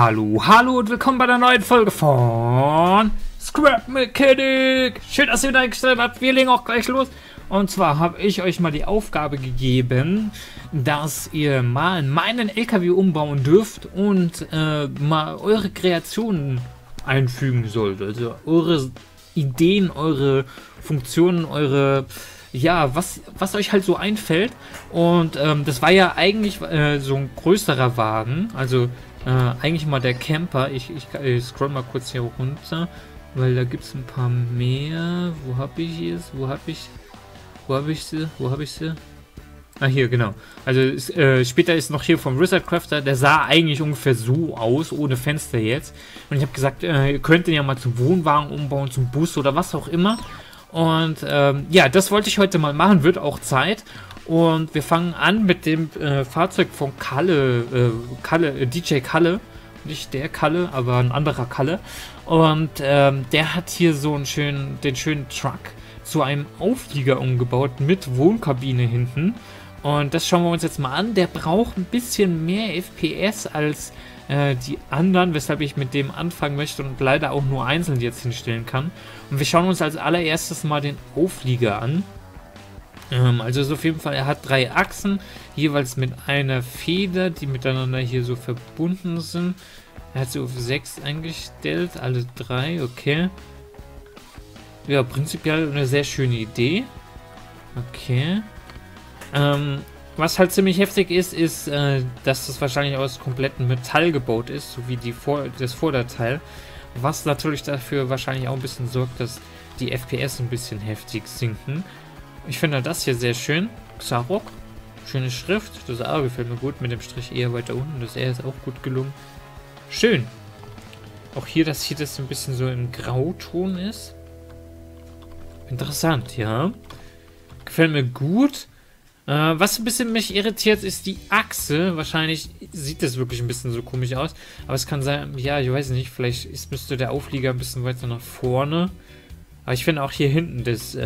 Hallo und willkommen bei der neuen Folge von Scrap Mechanic. Schön, dass ihr wieder eingestellt habt. Wir legen auch gleich los. Und zwar habe ich euch mal die Aufgabe gegeben, dass ihr mal meinen LKW umbauen dürft und mal eure Kreationen einfügen sollt. Also eure Ideen, eure Funktionen, eure... ja, was euch halt so einfällt. Und das war ja eigentlich so ein größerer Wagen, also eigentlich mal der Camper. Ich scroll mal kurz hier runter, weil da gibt es ein paar mehr. Wo habe ich sie? Ah, hier, genau. Also später ist noch hier vom Wizardcrafter, der sah eigentlich ungefähr so aus, ohne Fenster jetzt. Und ich habe gesagt, ihr könnt den ja mal zum Wohnwagen umbauen, zum Bus oder was auch immer. Und ja, das wollte ich heute mal machen, wird auch Zeit. Und wir fangen an mit dem Fahrzeug von Kalle, DJ Kalle. Nicht der Kalle, aber ein anderer Kalle. Und der hat hier so einen schönen, den schönen Truck zu einem Auflieger umgebaut mit Wohnkabine hinten. Und das schauen wir uns jetzt mal an. Der braucht ein bisschen mehr FPS als die anderen, weshalb ich mit dem anfangen möchte und leider auch nur einzeln jetzt hinstellen kann. Und wir schauen uns als allererstes mal den Auflieger an. Also ist auf jeden Fall, er hat drei Achsen, jeweils mit einer Feder, die miteinander hier so verbunden sind. Er hat sie auf 6 eingestellt, alle drei, okay. Ja, prinzipiell eine sehr schöne Idee. Okay. Was halt ziemlich heftig ist, ist, dass das wahrscheinlich aus komplettem Metall gebaut ist, so wie das Vorderteil, was natürlich dafür wahrscheinlich auch ein bisschen sorgt, dass die FPS ein bisschen heftig sinken. Ich finde das hier sehr schön, Xaroc, schöne Schrift, das A gefällt mir gut, mit dem Strich eher weiter unten, das R ist auch gut gelungen. Schön. Auch hier, dass hier das ein bisschen so im Grauton ist. Interessant, ja. Gefällt mir gut. Was ein bisschen mich irritiert, ist die Achse. Wahrscheinlich sieht das wirklich ein bisschen so komisch aus. Aber es kann sein, ja, ich weiß nicht, vielleicht müsste der Auflieger ein bisschen weiter nach vorne. Aber ich finde auch hier hinten, das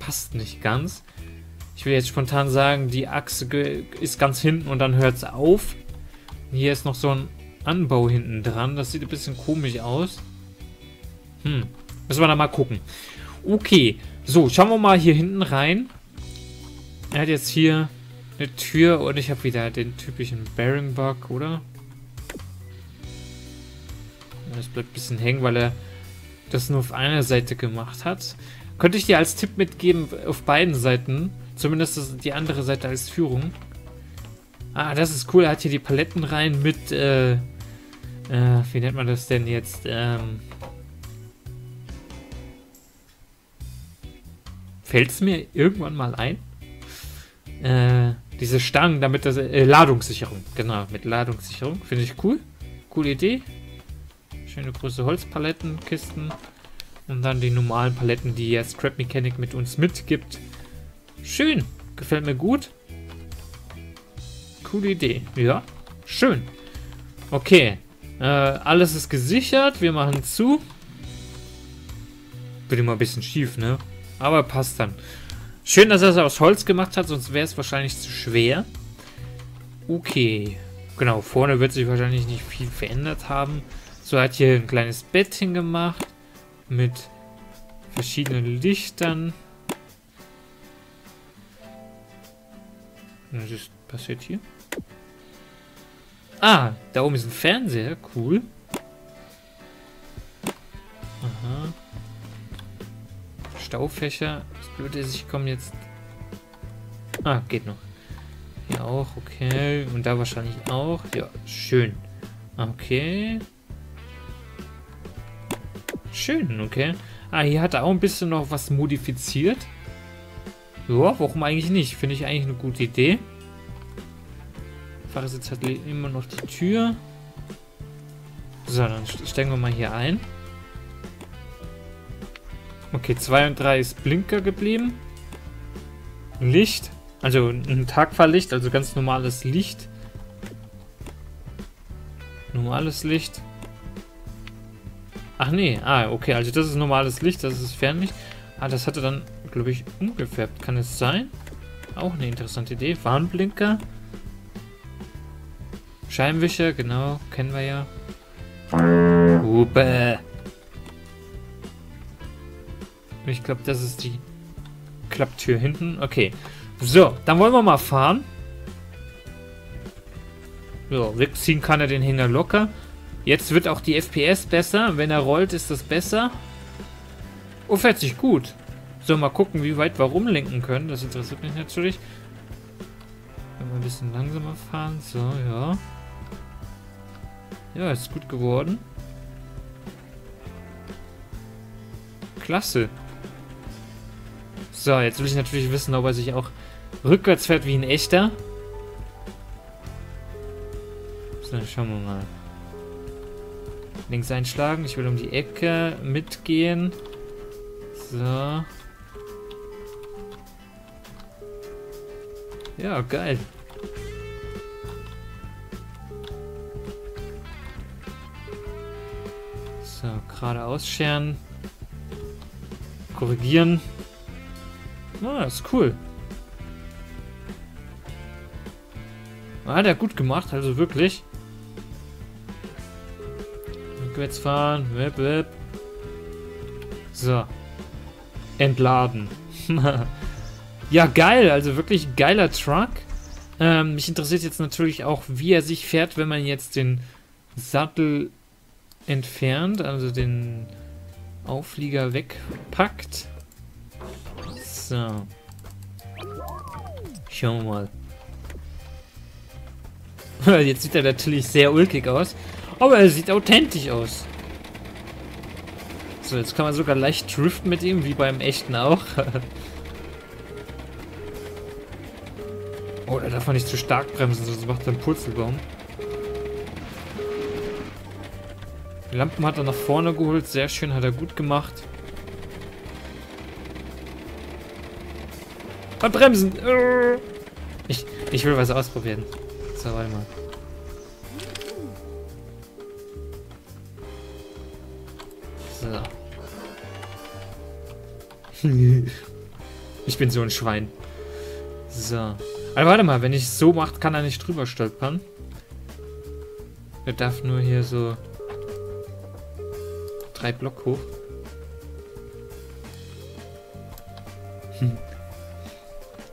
passt nicht ganz. Ich will jetzt spontan sagen, die Achse ist ganz hinten und dann hört es auf. Hier ist noch so ein Anbau hinten dran. Das sieht ein bisschen komisch aus. Müssen wir da mal gucken. Okay, so, schauen wir mal hier hinten rein. Er hat jetzt hier eine Tür und ich habe wieder den typischen Bearing-Bug, oder? Das bleibt ein bisschen hängen, weil er das nur auf einer Seite gemacht hat. Könnte ich dir als Tipp mitgeben, auf beiden Seiten. Zumindest die andere Seite als Führung. Ah, das ist cool. Er hat hier die Paletten rein mit, wie nennt man das denn jetzt? Fällt es mir irgendwann mal ein? Diese Stangen, damit das Ladungssicherung, genau, mit Ladungssicherung, finde ich cool, coole Idee, schöne große Holzpaletten, Kisten und dann die normalen Paletten, die ja Scrap Mechanic mit uns mitgibt. Schön, gefällt mir gut, coole Idee, ja, schön. Okay, alles ist gesichert, wir machen zu. Wird immer ein bisschen schief, ne? Aber passt dann. Schön, dass er es aus Holz gemacht hat, sonst wäre es wahrscheinlich zu schwer. Okay. Genau, vorne wird sich wahrscheinlich nicht viel verändert haben. So, er hat hier ein kleines Bettchen gemacht. Mit verschiedenen Lichtern. Was ist passiert hier? Ah, da oben ist ein Fernseher. Cool. Aha. Staufächer. Das Blöde ist, ich komme jetzt... Ah, geht noch. Hier auch, okay. Und da wahrscheinlich auch. Ja, schön. Okay. Schön, okay. Ah, hier hat er auch ein bisschen noch was modifiziert. Ja, warum eigentlich nicht? Finde ich eigentlich eine gute Idee. Fahrersitz hat immer noch die Tür. So, dann stellen wir mal hier ein. Okay, 2 und 3 ist Blinker geblieben. Licht, also ein Tagfahrlicht, also ganz normales Licht. Normales Licht. Ach nee, ah, okay, also das ist normales Licht, das ist Fernlicht. Ah, das hatte dann, glaube ich, umgefärbt. Kann es sein? Auch eine interessante Idee. Warnblinker. Scheinwischer, genau, kennen wir ja. Hupe. Ich glaube, das ist die Klapptür hinten. Okay. So, dann wollen wir mal fahren. So, wegziehen kann er den Hänger locker. Jetzt wird auch die FPS besser. Wenn er rollt, ist das besser. Oh, fährt sich gut. So, mal gucken, wie weit wir rumlenken können. Das interessiert mich natürlich. Wenn wir ein bisschen langsamer fahren. So, ja. Ja, ist gut geworden. Klasse. So, jetzt will ich natürlich wissen, ob er sich auch rückwärts fährt wie ein echter. So, dann schauen wir mal. Links einschlagen. Ich will um die Ecke mitgehen. So. Ja, geil. So, geradeaus scheren. Korrigieren. Ah, ist cool. Ah, der hat gut gemacht, also wirklich. Rückwärts fahren. Wip, wip. So. Entladen. Ja, geil. Also wirklich geiler Truck. Mich interessiert jetzt natürlich auch, wie er sich fährt, wenn man jetzt den Sattel entfernt, also den Auflieger wegpackt. So. Schauen wir mal. Jetzt sieht er natürlich sehr ulkig aus, aber er sieht authentisch aus. So, jetzt kann man sogar leicht driften mit ihm, wie beim echten auch. Oh, da darf man nicht zu stark bremsen, sonst macht er einen Purzelbaum. Die Lampen hat er nach vorne geholt, sehr schön, hat er gut gemacht. Und bremsen! Ich will was ausprobieren. So, warte mal. So. Ich bin so ein Schwein. So. Aber warte mal, wenn ich es so mache, kann er nicht drüber stolpern. Er darf nur hier so 3 Block hoch.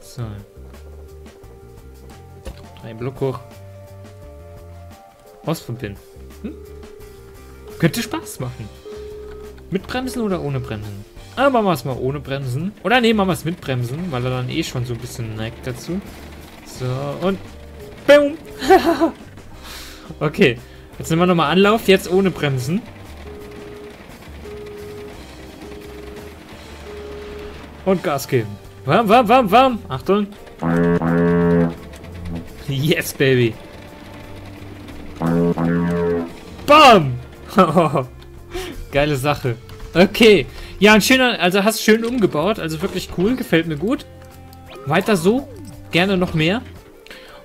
So. 3 Block hoch. Ausprobieren. Könnte Spaß machen. Mit Bremsen oder ohne Bremsen? Aber machen wir es mal ohne Bremsen. Oder nee, machen wir es mit Bremsen, weil er dann eh schon so ein bisschen neigt dazu. So, und... Boom! Okay, jetzt nehmen wir nochmal Anlauf, jetzt ohne Bremsen. Und Gas geben. Warm, warm, warm, warm. Achtung. Yes, baby. Bam! Geile Sache. Okay. Ja, ein schöner, also hast schön umgebaut. Also wirklich cool, gefällt mir gut. Weiter so. Gerne noch mehr.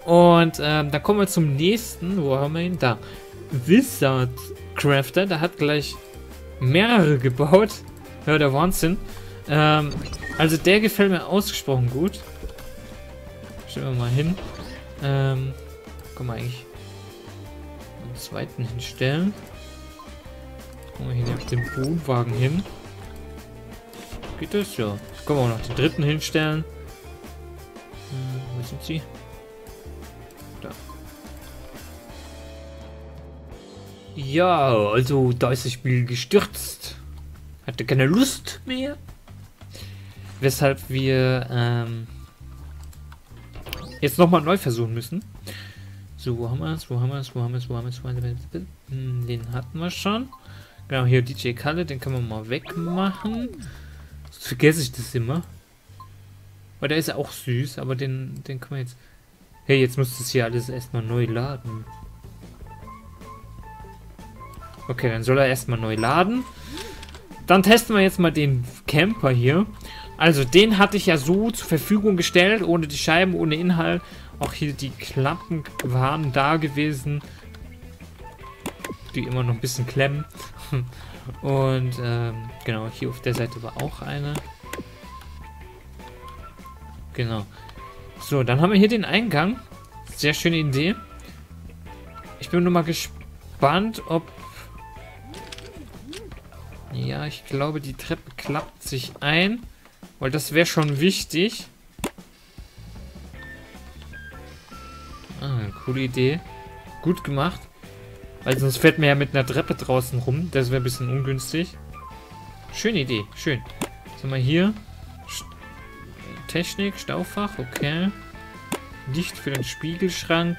Und dann kommen wir zum nächsten. Wo haben wir ihn? Da. Wizardcrafter. Der hat gleich mehrere gebaut. Ja, der Wahnsinn. Also der gefällt mir ausgesprochen gut. Stellen wir mal hin. Können wir eigentlich einen zweiten hinstellen. Kommen wir hier auf den Boomwagen hin. Geht das? Ja. Können wir auch noch den dritten hinstellen. Wo sind sie? Da. Ja, also da ist das Spiel gestürzt. Hatte keine Lust mehr. Weshalb wir jetzt nochmal neu versuchen müssen. So, wo haben wir es? Wo haben wir es? Wo haben wir es? Wo haben wir es? Den hatten wir schon. Genau, hier DJ Kalle, den können wir mal wegmachen. Sonst vergesse ich das immer. Weil der ist ja auch süß, aber den können wir jetzt... Hey, jetzt muss das hier alles erstmal neu laden. Okay, dann soll er erstmal neu laden. Dann testen wir jetzt mal den Camper hier. Also den hatte ich ja so zur Verfügung gestellt, ohne die Scheiben, ohne Inhalt. Auch hier die Klappen waren da gewesen, die immer noch ein bisschen klemmen. Und genau, hier auf der Seite war auch eine. Genau. So, dann haben wir hier den Eingang. Sehr schöne Idee. Ich bin nur mal gespannt, ob... Ja, ich glaube, die Treppe klappt sich ein. Weil das wäre schon wichtig. Ah, eine coole Idee. Gut gemacht. Weil sonst fährt man ja mit einer Treppe draußen rum. Das wäre ein bisschen ungünstig. Schöne Idee, schön. Was haben wir hier? Technik, Staufach, okay. Licht für den Spiegelschrank.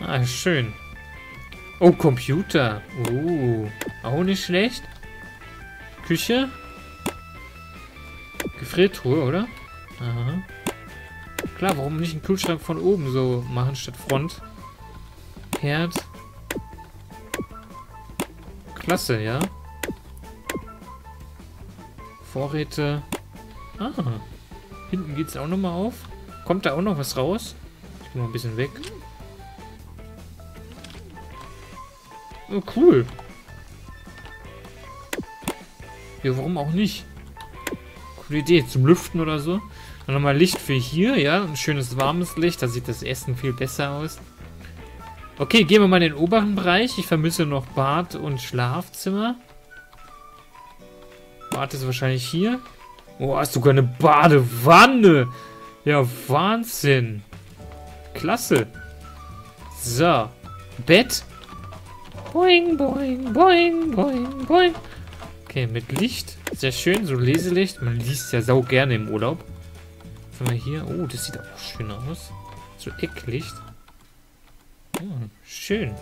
Ah, schön. Oh, Computer. Auch nicht schlecht. Küche. Gefriertruhe, oder? Aha. Klar, warum nicht einen Kühlschrank von oben so machen statt Front? Herd. Klasse, ja. Vorräte. Ah. Hinten geht es auch nochmal auf. Kommt da auch noch was raus? Ich gehe mal ein bisschen weg. Oh, cool. Ja, warum auch nicht? Coole Idee, zum Lüften oder so. Dann nochmal Licht für hier, ja. Ein schönes, warmes Licht. Da sieht das Essen viel besser aus. Okay, gehen wir mal in den oberen Bereich. Ich vermisse noch Bad und Schlafzimmer. Bad ist wahrscheinlich hier. Oh, hast du sogar eine Badewanne. Ja, Wahnsinn. Klasse. So. Bett. Boing, boing, boing, boing, boing. Okay, mit Licht. Sehr schön, so Leselicht. Man liest ja sau gerne im Urlaub. Was haben wir hier? Oh, das sieht auch schön aus. So Ecklicht. Oh, schön.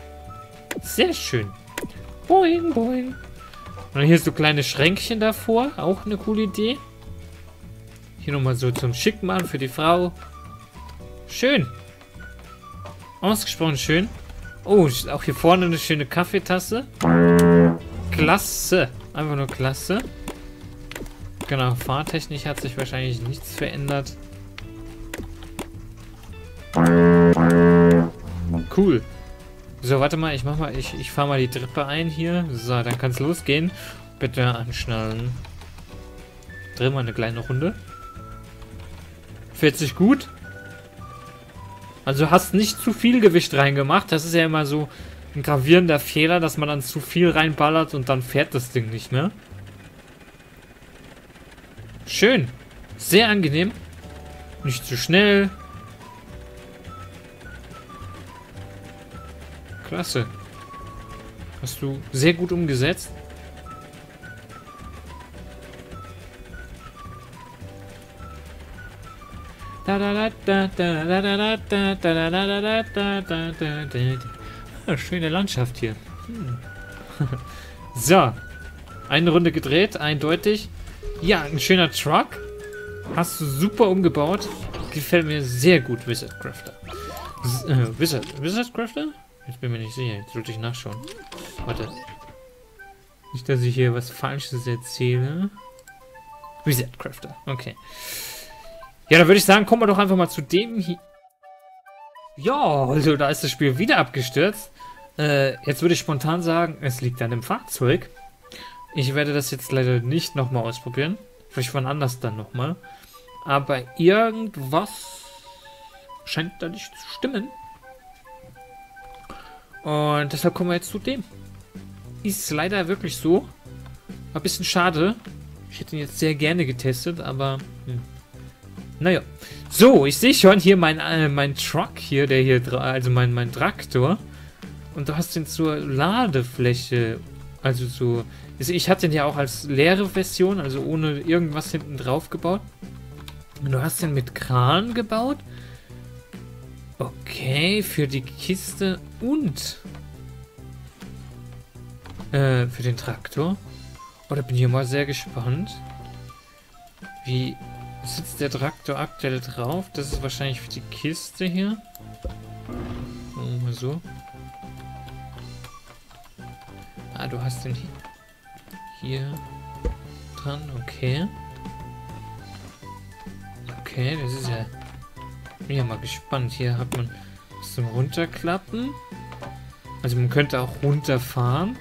Sehr schön. Boing, boing. Und hier so kleine Schränkchen davor. Auch eine coole Idee. Hier nochmal so zum Schick machen für die Frau. Schön. Ausgesprochen schön. Oh, auch hier vorne eine schöne Kaffeetasse. Klasse. Einfach nur klasse. Genau, fahrtechnisch hat sich wahrscheinlich nichts verändert. Cool. So, warte mal, ich fahre mal die Treppe ein hier. So, dann kann es losgehen. Bitte anschnallen. Drehen wir eine kleine Runde. Fährt sich gut. Also hast nicht zu viel Gewicht reingemacht. Das ist ja immer so ein gravierender Fehler, dass man dann zu viel reinballert und dann fährt das Ding nicht mehr. Schön. Sehr angenehm. Nicht zu schnell. Klasse. Hast du sehr gut umgesetzt. Schöne Landschaft hier. So. Eine Runde gedreht, eindeutig. Ja, ein schöner Truck. Hast du super umgebaut. Gefällt mir sehr gut, Wizardcrafter. Wizardcrafter? Ich bin mir nicht sicher. Jetzt sollte ich nachschauen. Warte. Nicht, dass ich hier was Falsches erzähle. Wizardcrafter. Okay. Ja, dann würde ich sagen, kommen wir doch einfach mal zu dem hier. Ja, also da ist das Spiel wieder abgestürzt. Jetzt würde ich spontan sagen, es liegt an dem Fahrzeug. Ich werde das jetzt leider nicht nochmal ausprobieren. Vielleicht wann anders dann nochmal. Aber irgendwas scheint da nicht zu stimmen. Und deshalb kommen wir jetzt zu dem. Ist leider wirklich so. War ein bisschen schade. Ich hätte ihn jetzt sehr gerne getestet, aber... Naja. So, ich sehe schon hier mein Truck hier, der hier... Also mein Traktor. Und du hast ihn zur Ladefläche... Also so... Ich hatte den ja auch als leere Version, also ohne irgendwas hinten drauf gebaut. Und du hast den mit Kran gebaut. Okay, für die Kiste und für den Traktor. Oh, da bin ich mal sehr gespannt. Wie sitzt der Traktor aktuell drauf? Das ist wahrscheinlich für die Kiste hier. Mal so. Ah, du hast den hier dran. Okay. Okay, das ist ja... Bin ja mal gespannt. Hier hat man was zum Runterklappen. Also man könnte auch runterfahren.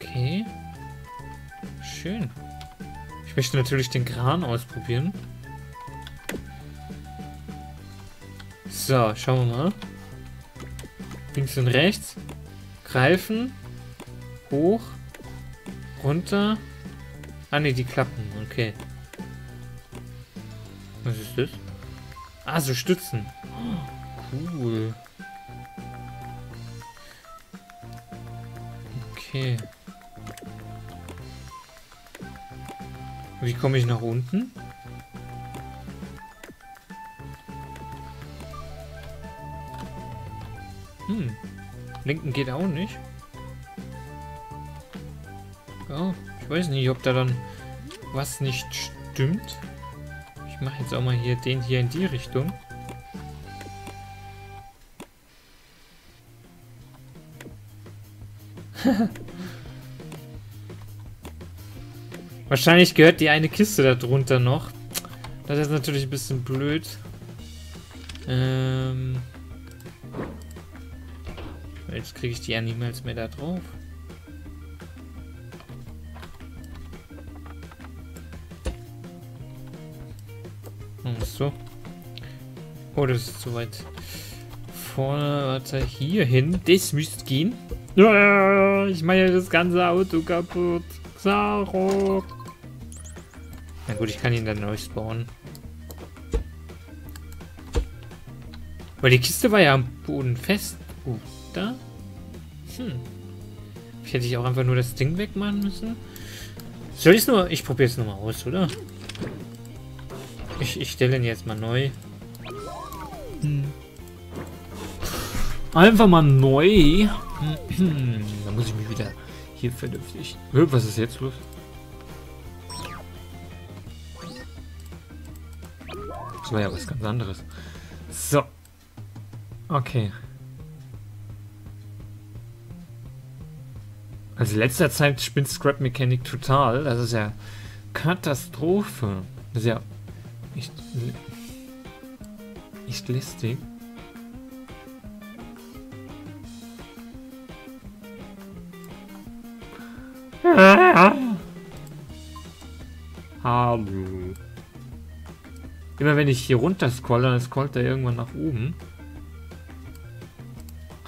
Okay. Schön. Ich möchte natürlich den Kran ausprobieren. So, schauen wir mal. links und rechts, greifen, hoch, runter. Ah ne, die klappen, okay. Was ist das? Ah, so Stützen. Cool. Okay. Wie komme ich nach unten? Hm. Linken geht auch nicht. Oh, ich weiß nicht, ob da dann was nicht stimmt. Ich mache jetzt auch mal hier den hier in die Richtung. Wahrscheinlich gehört die eine Kiste darunter noch. Das ist natürlich ein bisschen blöd. Jetzt kriege ich die ja niemals mehr da drauf. Und so. Oh, das ist zu weit vorne. Warte, hier hin. Das müsste gehen. Ich meine das ganze Auto kaputt. Xaroc. Na gut, ich kann ihn dann neu bauen. Weil die Kiste war ja am Boden fest. Da? Hm. Ich hätte ich auch einfach nur das Ding wegmachen müssen. Soll ich es nur... Ich probiere es nochmal aus, oder? Ich stelle ihn jetzt mal neu. Hm. Einfach mal neu. Da muss ich mich wieder hier vernünftig... Was ist jetzt los? Das war ja was ganz anderes. So. Okay. Also in letzter Zeit spinnt Scrap Mechanic total. Das ist ja Katastrophe. Das ist ja echt lästig. Hallo. Immer wenn ich hier runter scrolle, dann scrollt er irgendwann nach oben.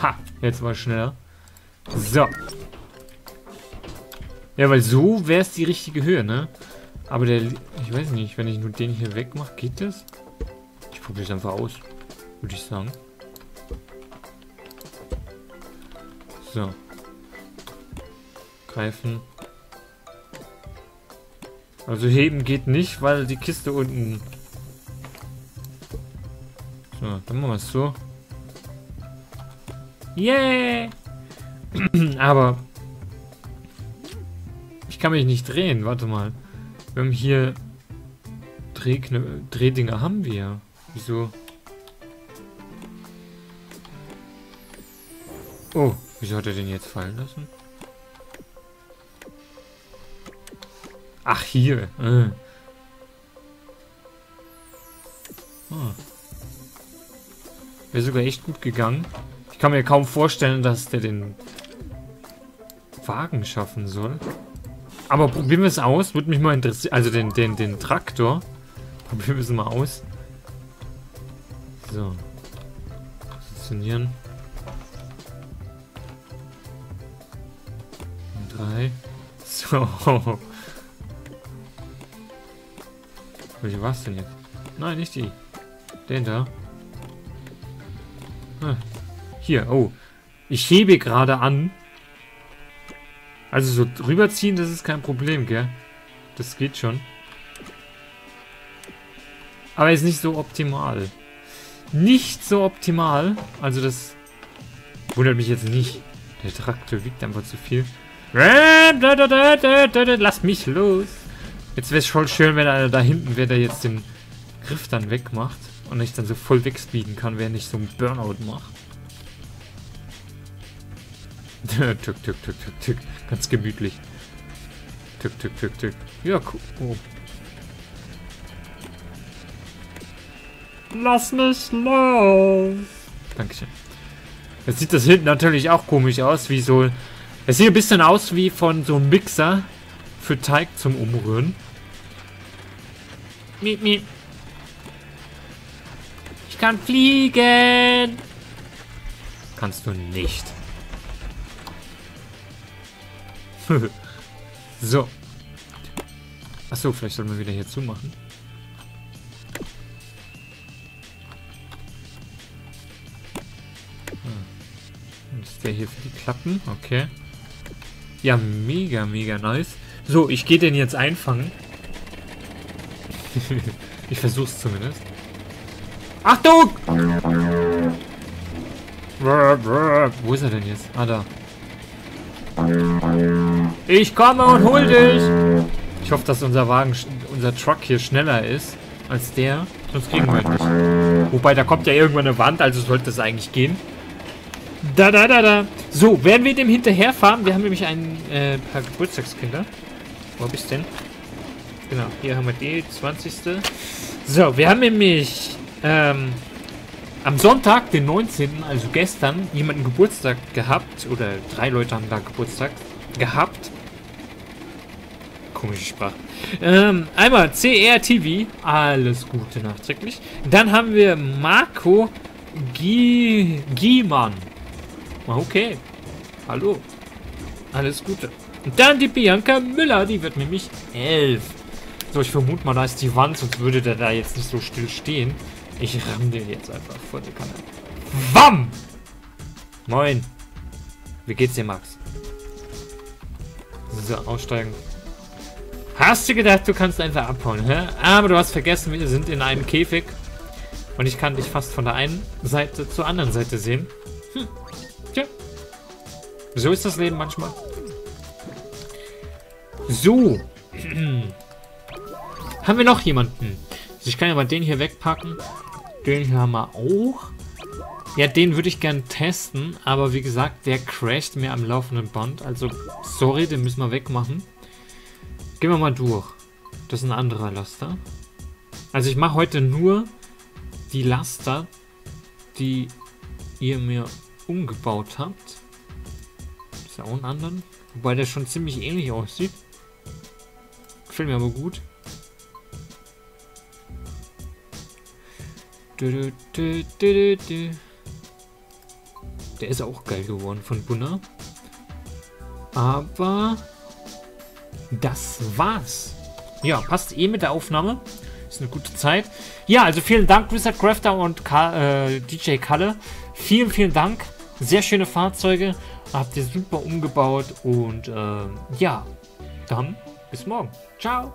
Ha, jetzt war schneller. So. Ja, weil so wäre es die richtige Höhe, ne? Aber der... Ich weiß nicht, wenn ich nur den hier wegmache, geht das? Ich probiere es einfach aus, würde ich sagen. So. Greifen. Also heben geht nicht, weil die Kiste unten... So, dann machen wir es so. Yay! Aber... Ich kann mich nicht drehen, warte mal. Wir haben hier Drehdinger haben wir. Wieso? Oh, wieso hat er den jetzt fallen lassen? Ach, hier. Ah. Wäre sogar echt gut gegangen. Ich kann mir kaum vorstellen, dass der den Wagen schaffen soll. Aber probieren wir es aus. Würde mich mal interessieren. Also den Traktor. Probieren wir es mal aus. So. Positionieren. 3. So. Welche war es denn jetzt? Nein, nicht die. Den da. Ah. Hier. Oh. Ich hebe gerade an. Also so rüberziehen, das ist kein Problem, gell? Das geht schon. Aber ist nicht so optimal. Nicht so optimal. Also das wundert mich jetzt nicht. Der Traktor wiegt einfach zu viel. Lass mich los. Jetzt wäre es voll schön, wenn einer da hinten wäre, der jetzt den Griff dann wegmacht. Und ich dann so voll wegspeeden kann, während ich so einen Burnout mache. Tück, tück, tück, tück, tück. Ganz gemütlich. Tück, tück, tück, tück. Ja, cool. Oh. Lass mich los. Dankeschön. Jetzt sieht das hinten natürlich auch komisch aus, wie so... Es sieht ein bisschen aus wie von so einem Mixer für Teig zum Umrühren. Miep, miep. Ich kann fliegen. kannst du nicht. So. Achso, vielleicht sollten wir wieder hier zumachen. Und ist der hier für die Klappen? Okay. Ja, mega, mega nice. So, ich gehe den jetzt einfangen. Ich versuch's zumindest. Achtung! Wo ist er denn jetzt? Ah, da. Ich komme und hol dich! Ich hoffe, dass unser Wagen, unser Truck hier schneller ist als der. Sonst kriegen wir ihn nicht. Wobei, da kommt ja irgendwann eine Wand, also sollte es eigentlich gehen. Da. So, werden wir dem hinterherfahren? Wir haben nämlich ein paar Geburtstagskinder. Wo hab ich's denn? Genau, hier haben wir die 20. So, wir haben nämlich am Sonntag, den 19., also gestern, jemanden Geburtstag gehabt. Oder 3 Leute haben da Geburtstag gehabt. Komische Sprache. Einmal CRTV. Alles Gute nachträglich. Dann haben wir Marco G-Giemann. Okay. Hallo. Alles Gute. Und dann die Bianca Müller. Die wird nämlich 11. So, ich vermute mal, da ist die Wand. Sonst würde der da jetzt nicht so still stehen. Ich ramm den jetzt einfach vor die Kamera. Wam! Moin. Wie geht's dir, Max? So, aussteigen. Hast du gedacht, du kannst einfach abhauen, hä? Aber du hast vergessen, wir sind in einem Käfig. Und ich kann dich fast von der einen Seite zur anderen Seite sehen. Hm. Tja. So ist das Leben manchmal. So. Haben wir noch jemanden? Ich kann ja mal den hier wegpacken. Den hier haben wir auch. Ja, den würde ich gern testen. Aber wie gesagt, der crasht mir am laufenden Band. Also, sorry, den müssen wir wegmachen. Gehen wir mal durch. Das ist ein anderer Laster. Also, ich mache heute nur die Laster, die ihr mir umgebaut habt. Ist ja auch ein anderer. Wobei der schon ziemlich ähnlich aussieht. Gefällt mir aber gut. Der ist auch geil geworden von Bunna. Aber das war's. Ja, passt eh mit der Aufnahme. Ist eine gute Zeit. Ja, also vielen Dank Wizardcrafter und DJ Kalle. Vielen, vielen Dank. Sehr schöne Fahrzeuge. Habt ihr super umgebaut. Und ja, dann bis morgen. Ciao.